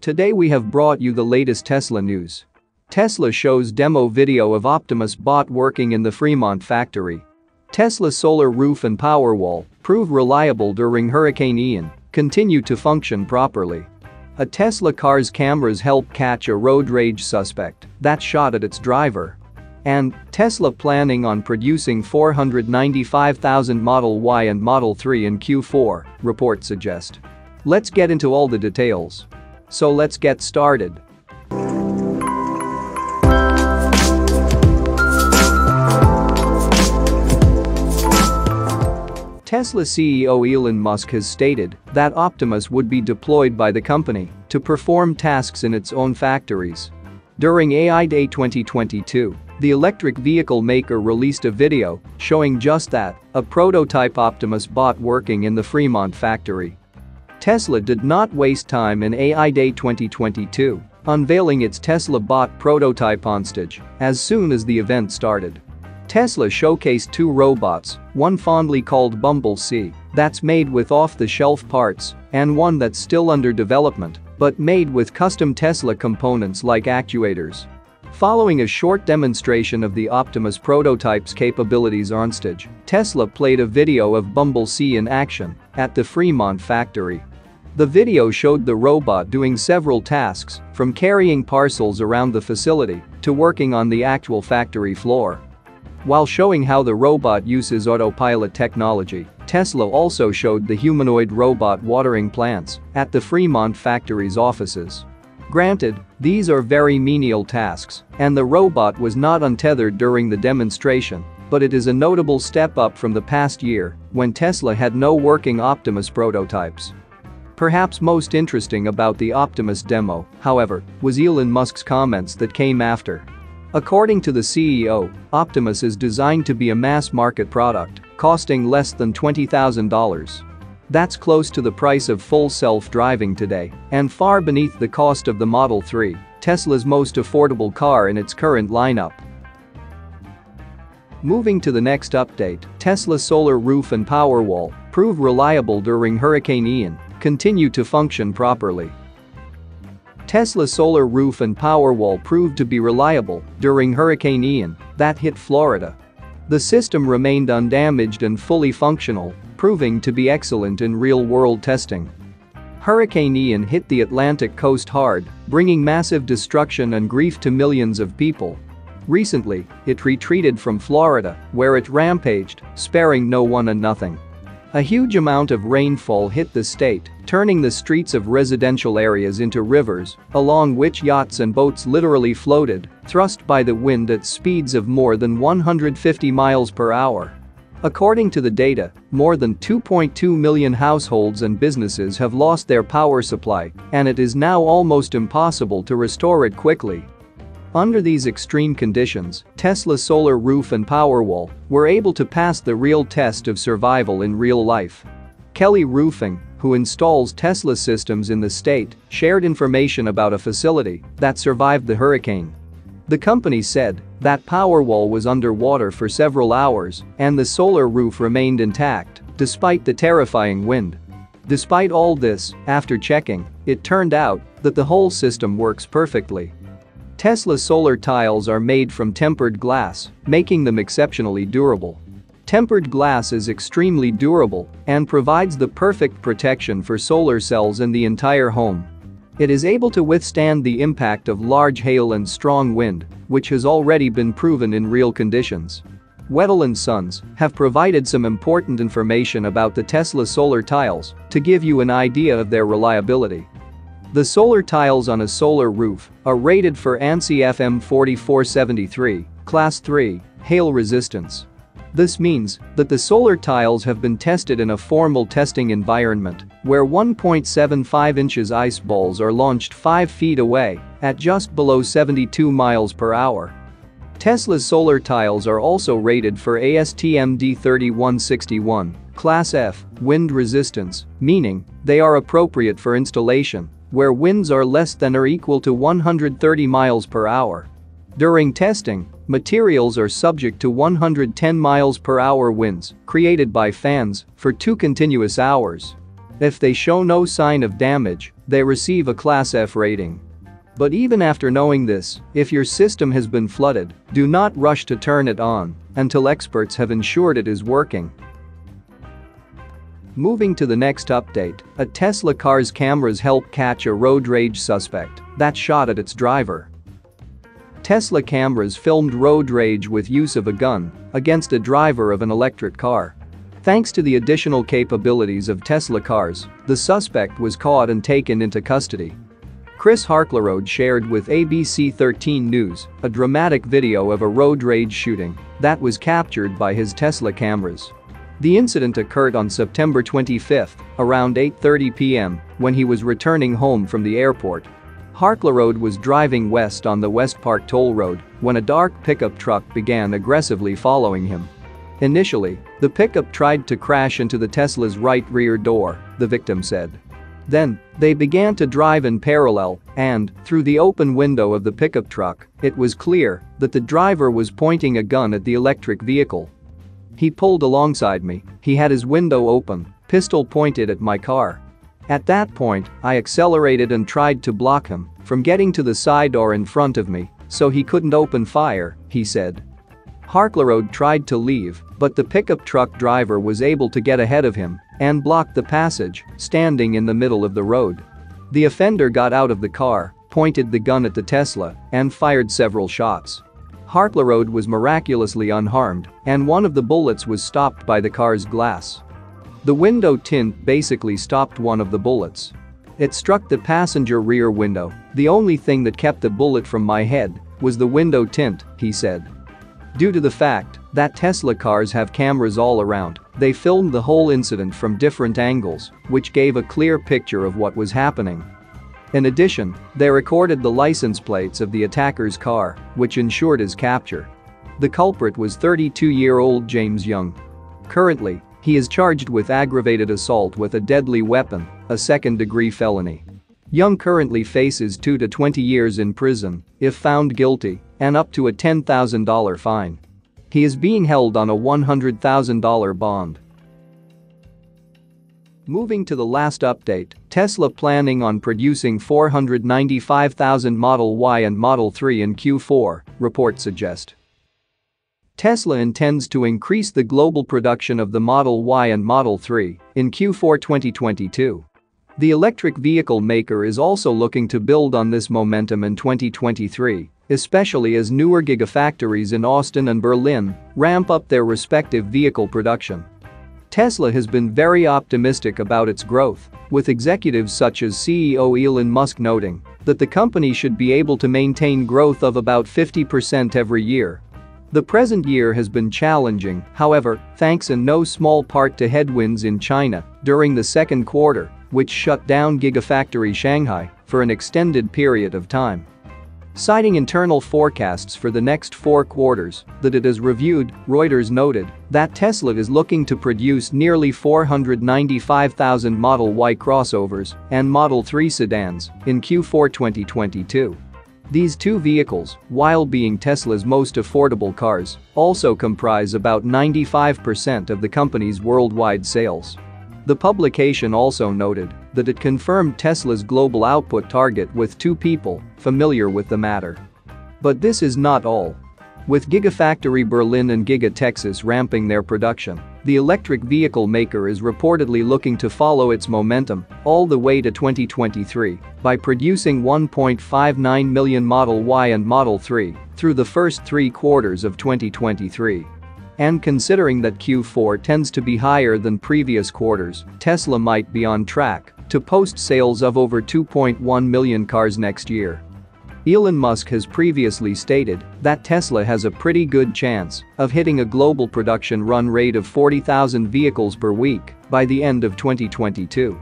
Today we have brought you the latest Tesla news. Tesla shows demo video of Optimus bot working in the Fremont factory. Tesla's Solar Roof and Powerwall, proved reliable during Hurricane Ian, continue to function properly. A Tesla car's cameras help catch a road rage suspect that shot at its driver. And Tesla planning on producing 495,000 Model Y and Model 3 in Q4, reports suggest. Let's get into all the details. So let's get started. Tesla CEO Elon Musk has stated that Optimus would be deployed by the company to perform tasks in its own factories. During AI Day 2022, the electric vehicle maker released a video showing just that, a prototype Optimus bot working in the Fremont factory. Tesla did not waste time in AI Day 2022, unveiling its Tesla bot prototype on stage as soon as the event started. Tesla showcased two robots, one fondly called Bumble C, that's made with off-the-shelf parts, and one that's still under development, but made with custom Tesla components like actuators. Following a short demonstration of the Optimus prototype's capabilities on stage, Tesla played a video of Bumble C in action at the Fremont factory. The video showed the robot doing several tasks, from carrying parcels around the facility to working on the actual factory floor. While showing how the robot uses autopilot technology, Tesla also showed the humanoid robot watering plants at the Fremont factory's offices. Granted, these are very menial tasks, and the robot was not untethered during the demonstration, but it is a notable step up from the past year when Tesla had no working Optimus prototypes. Perhaps most interesting about the Optimus demo, however, was Elon Musk's comments that came after. According to the CEO, Optimus is designed to be a mass-market product, costing less than $20,000. That's close to the price of full self-driving today, and far beneath the cost of the Model 3, Tesla's most affordable car in its current lineup. Moving to the next update, Tesla's Solar Roof and Powerwall, proved reliable during Hurricane Ian, continue to function properly. Tesla's Solar Roof and Powerwall proved to be reliable during Hurricane Ian that hit Florida. The system remained undamaged and fully functional, proving to be excellent in real-world testing. Hurricane Ian hit the Atlantic coast hard, bringing massive destruction and grief to millions of people. Recently, it retreated from Florida, where it rampaged, sparing no one and nothing. A huge amount of rainfall hit the state, turning the streets of residential areas into rivers, along which yachts and boats literally floated, thrust by the wind at speeds of more than 150 miles per hour. According to the data, more than 2.2 million households and businesses have lost their power supply, and it is now almost impossible to restore it quickly. Under these extreme conditions, Tesla's Solar Roof and Powerwall were able to pass the real test of survival in real life. Kelly Roofing, who installs Tesla systems in the state, shared information about a facility that survived the hurricane. The company said that Powerwall was underwater for several hours and the solar roof remained intact, despite the terrifying wind. Despite all this, after checking, it turned out that the whole system works perfectly. Tesla solar tiles are made from tempered glass, making them exceptionally durable. Tempered glass is extremely durable and provides the perfect protection for solar cells in the entire home. It is able to withstand the impact of large hail and strong wind, which has already been proven in real conditions. Weddell and Sons have provided some important information about the Tesla solar tiles to give you an idea of their reliability. The solar tiles on a solar roof are rated for ANSI FM 4473, Class 3, hail resistance. This means that the solar tiles have been tested in a formal testing environment where 1.75 inches ice balls are launched 5 feet away at just below 72 miles per hour. Tesla's solar tiles are also rated for ASTM D3161, Class F, wind resistance, meaning they are appropriate for installation where winds are less than or equal to 130 miles per hour. During testing, materials are subject to 110 miles per hour winds created by fans for 2 continuous hours. If they show no sign of damage, they receive a Class F rating. But even after knowing this, if your system has been flooded, do not rush to turn it on until experts have ensured it is working. Moving to the next update, a Tesla car's cameras help catch a road rage suspect that shot at its driver. Tesla cameras filmed road rage with use of a gun against a driver of an electric car. Thanks to the additional capabilities of Tesla cars, the suspect was caught and taken into custody. Chris Harclerode shared with ABC 13 News a dramatic video of a road rage shooting that was captured by his Tesla cameras. The incident occurred on September 25, around 8:30 p.m., when he was returning home from the airport. Harclerode was driving west on the Westpark Toll Road when a dark pickup truck began aggressively following him. Initially, the pickup tried to crash into the Tesla's right rear door, the victim said. Then, they began to drive in parallel, and, through the open window of the pickup truck, it was clear that the driver was pointing a gun at the electric vehicle. He pulled alongside me, he had his window open, pistol pointed at my car. At that point, I accelerated and tried to block him from getting to the side or in front of me, so he couldn't open fire, he said. Harclerode tried to leave, but the pickup truck driver was able to get ahead of him and blocked the passage, standing in the middle of the road. The offender got out of the car, pointed the gun at the Tesla, and fired several shots. Harclerode was miraculously unharmed, and one of the bullets was stopped by the car's glass. The window tint basically stopped one of the bullets. It struck the passenger rear window. The only thing that kept the bullet from my head was the window tint, he said. Due to the fact that Tesla cars have cameras all around, they filmed the whole incident from different angles, which gave a clear picture of what was happening. In addition, they recorded the license plates of the attacker's car, which ensured his capture. The culprit was 32-year-old James Young. Currently, he is charged with aggravated assault with a deadly weapon, a second-degree felony. Young currently faces 2 to 20 years in prison, if found guilty, and up to a $10,000 fine. He is being held on a $100,000 bond. Moving to the last update, Tesla planning on producing 495,000 Model Y and Model 3 in Q4, reports suggest. Tesla intends to increase the global production of the Model Y and Model 3 in Q4 2022. The electric vehicle maker is also looking to build on this momentum in 2023, especially as newer gigafactories in Austin and Berlin ramp up their respective vehicle production. Tesla has been very optimistic about its growth, with executives such as CEO Elon Musk noting that the company should be able to maintain growth of about 50% every year. The present year has been challenging, however, thanks in no small part to headwinds in China during the second quarter, which shut down Gigafactory Shanghai for an extended period of time. Citing internal forecasts for the next 4 quarters that it has reviewed, Reuters noted that Tesla is looking to produce nearly 495,000 Model Y crossovers and Model 3 sedans in Q4 2022. These two vehicles, while being Tesla's most affordable cars, also comprise about 95% of the company's worldwide sales. The publication also noted that it confirmed Tesla's global output target with 2 people familiar with the matter. But this is not all. With Gigafactory Berlin and Giga Texas ramping their production, the electric vehicle maker is reportedly looking to follow its momentum all the way to 2023 by producing 1.59 million Model Y and Model 3 through the first 3 quarters of 2023. And considering that Q4 tends to be higher than previous quarters, Tesla might be on track to post sales of over 2.1 million cars next year. Elon Musk has previously stated that Tesla has a pretty good chance of hitting a global production run rate of 40,000 vehicles per week by the end of 2022.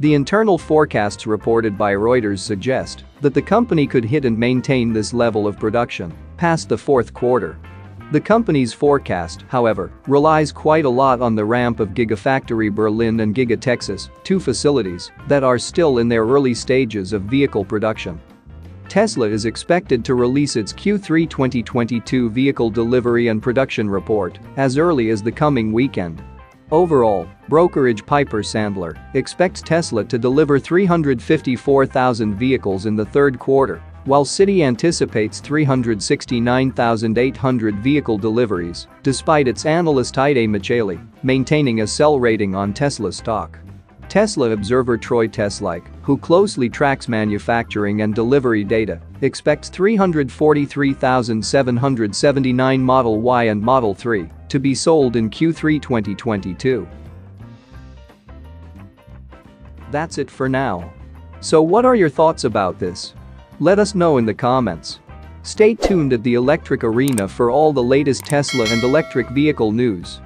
The internal forecasts reported by Reuters suggest that the company could hit and maintain this level of production past the fourth quarter. The company's forecast, however, relies quite a lot on the ramp of Gigafactory Berlin and Giga Texas, two facilities that are still in their early stages of vehicle production. Tesla is expected to release its Q3 2022 vehicle delivery and production report as early as the coming weekend. Overall, brokerage Piper Sandler expects Tesla to deliver 354,000 vehicles in the third quarter, while Citi anticipates 369,800 vehicle deliveries, despite its analyst Ida Michaili maintaining a sell rating on Tesla stock. Tesla observer Troy Teslike, who closely tracks manufacturing and delivery data, expects 343,779 Model Y and Model 3 to be sold in Q3 2022. That's it for now. So what are your thoughts about this? Let us know in the comments. Stay tuned at The Electric Arena for all the latest Tesla and electric vehicle news.